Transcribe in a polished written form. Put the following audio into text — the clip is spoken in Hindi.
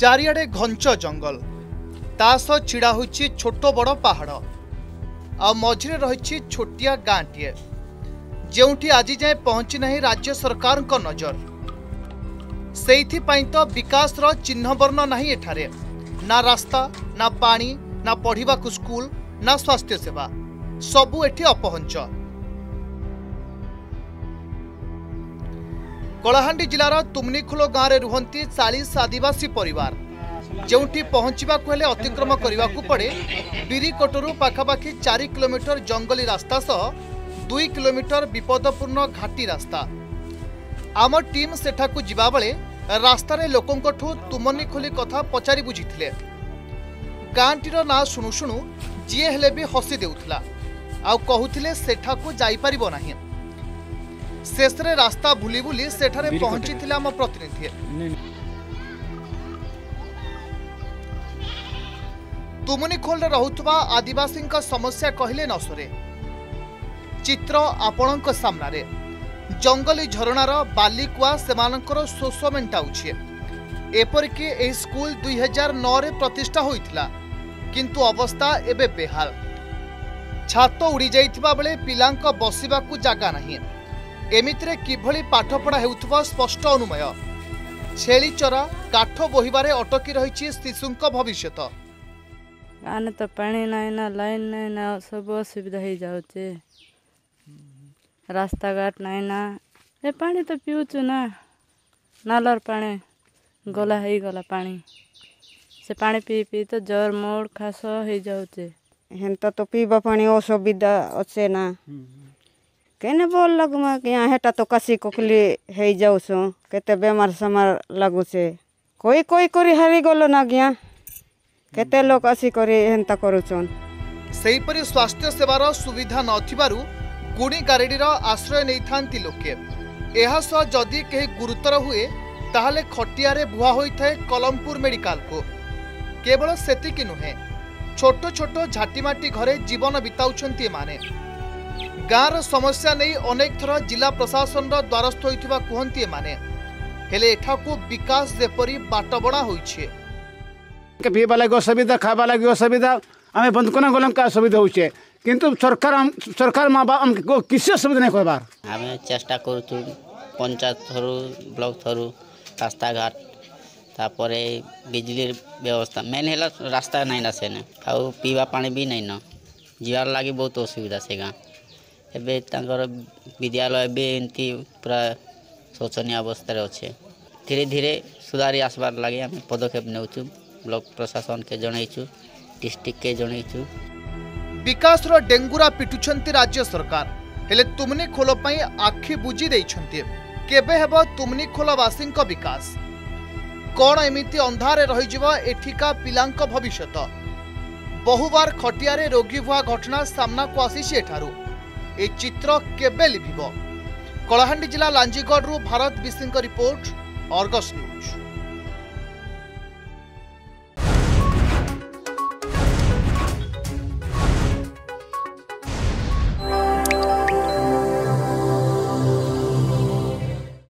चारिआडे घंच जंगल तास छिड़ा होइछि छोट बड़ पहाड़ आ मझिरे रहिछि छोटिया गाँटीए जेउठी आजि जाए पहुंची नहीं राज्य सरकार को नजर। सेइथिपाई तो विकास रो चिन्ह वर्ण नहीं एठारे, ना रास्ता ना पानी ना पढ़िबा को स्कूल ना स्वास्थ्य सेवा सबु एठी अपहंच। कलाहांडी जिलार तुमनीखोल गाँव में रुहंती 40 आदिवासी परिवार जोठी पहुंचवा को हेले अतिक्रम करने को पड़े। बीरीकोटरू पाखापाखि 4 किलोमीटर जंगली रास्ता सह 2 किलोमीटर विपदपूर्ण घाटी रास्ता। आम टीम सेठा को जिबा बेले रास्तार लोकोंठू तुमनीखोली कथा पचारि बुझीथिले। गाँटीर ना शुणु शुणु जी हेले भी हसी देउथला आ कहूथिले सेठा को जाई परिबो नाही। शेषरे रास्ता भूली भूली सेठारे पहुंची थिले आम प्रतिनिधि। तुमनीखोल रहुतबा आदिवासी समस्या कहले न सरे। चित्र आपणक सामनारे जंगली झरणार बालिकुआ सेमानकर शोष मेंटाउछि। एपरकि एही स्कूल 2009 रे प्रतिष्ठा होइथिला किंतु अवस्था एबे बेहाल। छात उड़ी जाइथिबा बेले पिलांक बसिबाकु जागा नाही। एमित्रे किभली पाठपढ़ा हेउथवा स्पष्ट अनुमय। छेली चरा काठ बोहिबारे अटकी रहिछि शिशुंक भविष्यत। आने तो पानी नहीं ना लाइन नहीं ना सब असुविधा हो जाउछे। रास्ता घाट नहीं ना ए पानी तो पिउछु ना नालर पानी गला हे गला पानी से पानी पी पी तो जर मोड़ खास हो जाउछे। हेंता तो पीबा पानी असुविधा अछि ना कहने बोल लगमा कि हेटा तो कसी कोकली है जाऊसो केते बेमार समार लगू से कोई कोई करी हारी गलो ना गिया केते लोग असी करी हेंता करूछन। सेही परि स्वास्थ्य सेवार सुविधा नथिबारु गुणी गारेडीर आश्रय नै थांती लोके। एहा स जदि केही गुरुतर हुए ताहाले खटियारे भुआ होइथाय कलमपुर मेडिकल को। केवल सेतिकि नुहे छोट छोट झाटीमाटी घरे जीवन बिताउछन्ती माने। गाँव समस्या नहीं अनेक थर जिला प्रशासन द्वारस्थ होता कहते माने हेले एठाकू विकास जेपरी बाटबड़ा होइछे। पीवा लगे असुविधा खावा लगे असुविधा आम बंद कोना गल असुविधा होइछे किंतु सरकार सरकार माँ बाप हमको किसी असुविधा नहीं कहबार। आम चेष्टा करूँ पंचायत थरू ब्लॉक थरू रास्ता घाट तापरे बिजली व्यवस्था मेन है रास्ता नहीं ना सेने आउ पीवा पानी भी नहीं ना जीवार लगी बहुत असुविधा से गाँव एबे विद्यालय भी एमती पूरा शोचनीय अवस्था अच्छे। धीरे धीरे सुधारी आसबार लगे आम पदक्षेप नेउछु ब्लॉक प्रशासन के जनइछु डिस्ट्रिक्ट के जनइछु। विकास रो डेंगुरा पिटुछंती राज्य सरकार हेले तुमनीखोल पई आखि बुझी दैछंती। केबे हेबो तुमनीखोलवासी को विकास कोन एमिति अंधारे रहि जिवो एठिका पिलांक भविष्यत। बहुबार खटियारे रोगी हुआ घटना सामना को आसी से एठारू ए चित्र केबे लिभिबो। कलाहांडी जिला लांजीगढ़ रु भारत विसिंग रिपोर्ट, आर्गस न्यूज।